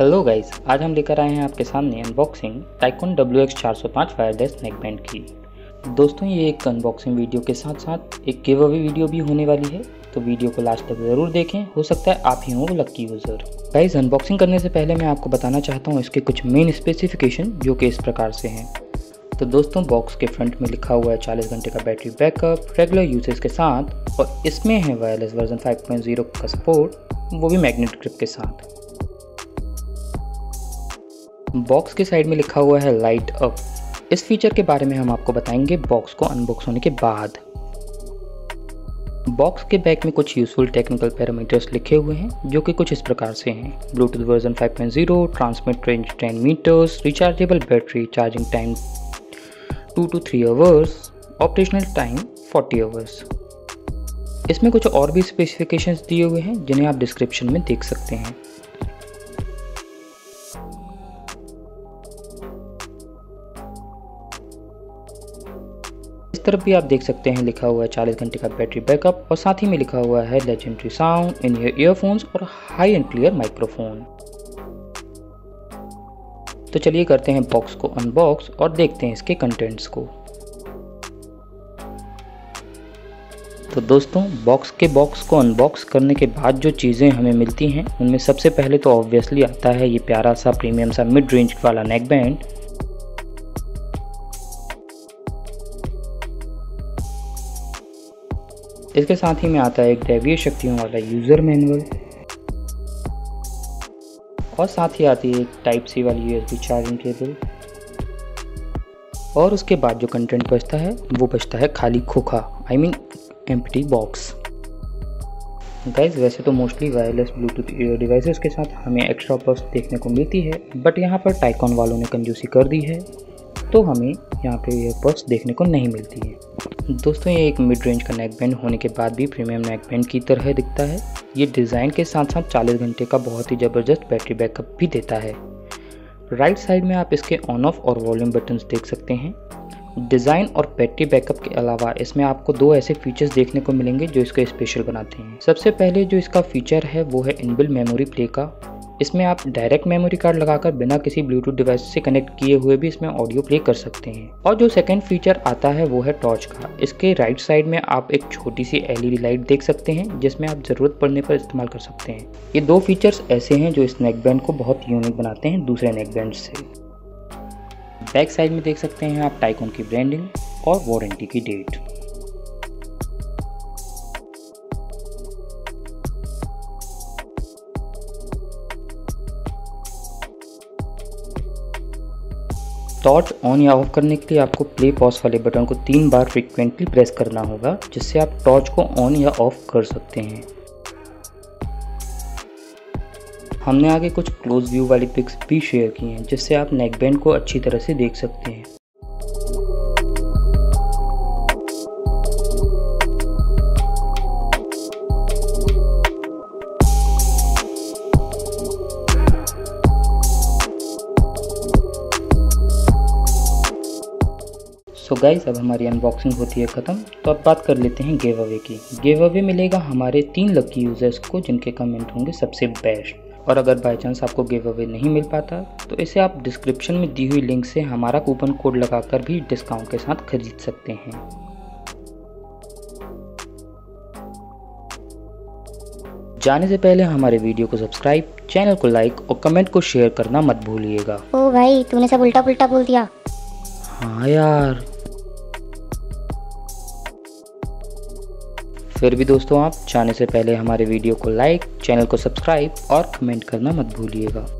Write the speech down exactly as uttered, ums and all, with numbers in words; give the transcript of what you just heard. Hello guys, आज हम लेकर आए हैं आपके सामने अनबॉक्सिंग टाइकोन डब्ल्यू एक्स चार सौ पाँच वायरलेस नेकबैंड की। दोस्तों, ये एक अनबॉक्सिंग वीडियो के साथ साथ एक गिव अवे वीडियो भी होने वाली है, तो वीडियो को लास्ट तक ज़रूर देखें। हो सकता है आप ही हो लक्की यूज़र। गाइस, अनबॉक्सिंग करने से पहले मैं आपको बताना चाहता हूँ इसके कुछ मेन स्पेसिफिकेशन, जो कि इस प्रकार से हैं। तो दोस्तों, बॉक्स के फ्रंट में लिखा हुआ है चालीस घंटे का बैटरी बैकअप रेगुलर यूजेज के साथ, और इसमें है wireless version five point zero का सपोर्ट, वो भी मैग्नेट ग्रिप के साथ। बॉक्स के साइड में लिखा हुआ है लाइट अप। इस फीचर के बारे में हम आपको बताएंगे बॉक्स को अनबॉक्स होने के बाद। बॉक्स के बैक में कुछ यूजफुल टेक्निकल पैरामीटर्स लिखे हुए हैं, जो कि कुछ इस प्रकार से हैं। Bluetooth version five point zero, transmit range ten metres, rechargeable battery, charging time two to three hours, operational time forty hours. इसमें कुछ और भी स्पेसिफिकेशंस दिए हुए हैं, जिन्हें आप डिस्क्रिप्शन में देख सकते हैं। इस तरफ भी आप देख सकते हैं, लिखा हुआ है चालीस घंटे का बैटरी बैकअप, और साथ ही में लिखा हुआ है legendary sound, in ear earphones और हाई एंड क्लियर माइक्रोफोन। तो चलिए करते हैं बॉक्स को अनबॉक्स और देखते हैं इसके कंटेंट्स को। तो दोस्तों, बॉक्स के बॉक्स को अनबॉक्स करने के बाद जो चीज़ें हमें मिलती हैं, उनमें सबसे पहले तो ऑब्वियसली आता है ये प्यारा सा प्रीमियम सा मिड रेंज वाला नेकबैंड। इसके साथ ही में आता है एक दैवीय शक्तियों वाला यूज़र मैनुअल, और साथ ही आती है एक टाइप सी वाली यूएसबी चार्जिंग केबल, और उसके बाद जो कंटेंट बचता है वो बचता है खाली खोखा, I mean empty box. Guys, वैसे तो mostly wireless Bluetooth ear devices के साथ हमें एक्स्ट्रा प्लस देखने को मिलती है, बट यहाँ पर टाइकोन वालों ने कंजूसी कर दी है, तो हमें यहाँ पे ईयरबड्स देखने को नहीं मिलती है। दोस्तों, ये एक मिड रेंज का नेकबैंड होने के बाद भी प्रीमियम नेकबैंड की तरह दिखता है। ये डिज़ाइन के साथ साथ चालीस घंटे का बहुत ही ज़बरदस्त बैटरी बैकअप भी देता है। राइट साइड में आप इसके ऑन ऑफ और वॉल्यूम बटन्स देख सकते हैं। डिज़ाइन और बैटरी बैकअप के अलावा इसमें आपको दो ऐसे फीचर्स देखने को मिलेंगे जो इसको स्पेशल बनाते हैं। सबसे पहले जो इसका फीचर है वो है इनबिल्ट मेमोरी प्ले का। इसमें आप डायरेक्ट मेमोरी कार्ड लगाकर बिना किसी ब्लूटूथ डिवाइस से कनेक्ट किए हुए भी इसमें ऑडियो प्ले कर सकते हैं। और जो सेकंड फीचर आता है वो है टॉर्च का। इसके राइट साइड में आप एक छोटी सी एलईडी लाइट देख सकते हैं, जिसमें आप ज़रूरत पड़ने पर इस्तेमाल कर सकते हैं। ये दो फीचर्स ऐसे हैं जो इस नेकबैंड को बहुत यूनिक बनाते हैं दूसरे नेकबैंड से। बैक साइड में देख सकते हैं आप टाइकोन की ब्रांडिंग और वारंटी की डेट। टॉर्च ऑन या ऑफ करने के लिए आपको प्ले पॉज वाले बटन को तीन बार फ्रिक्वेंटली प्रेस करना होगा, जिससे आप टॉर्च को ऑन या ऑफ कर सकते हैं। हमने आगे कुछ क्लोज व्यू वाली पिक्स भी शेयर की हैं, जिससे आप नेकबैंड को अच्छी तरह से देख सकते हैं। तो गाइज, अब हमारी अनबॉक्सिंग होती है ख़त्म, तो अब बात कर लेते हैं गिव अवे की। गिव अवे मिलेगा हमारे तीन लकी यूजर्स को, जिनके कमेंट होंगे सबसे बेस्ट। और अगर बाय चांस आपको गिव अवे नहीं मिल पाता, तो इसे आप डिस्क्रिप्शन में दी हुई लिंक से हमारा कूपन कोड लगाकर भी डिस्काउंट के साथ खरीद सकते हैं। जाने से पहले हमारे वीडियो को सब्सक्राइब, चैनल को लाइक और कमेंट को शेयर करना मत भूलिएगा। ओ भाई, तूने सब उल्टा पुल्टा बोल दिया। हाँ यार। फिर भी दोस्तों, आप जाने से पहले हमारे वीडियो को लाइक, चैनल को सब्सक्राइब और कमेंट करना मत भूलिएगा।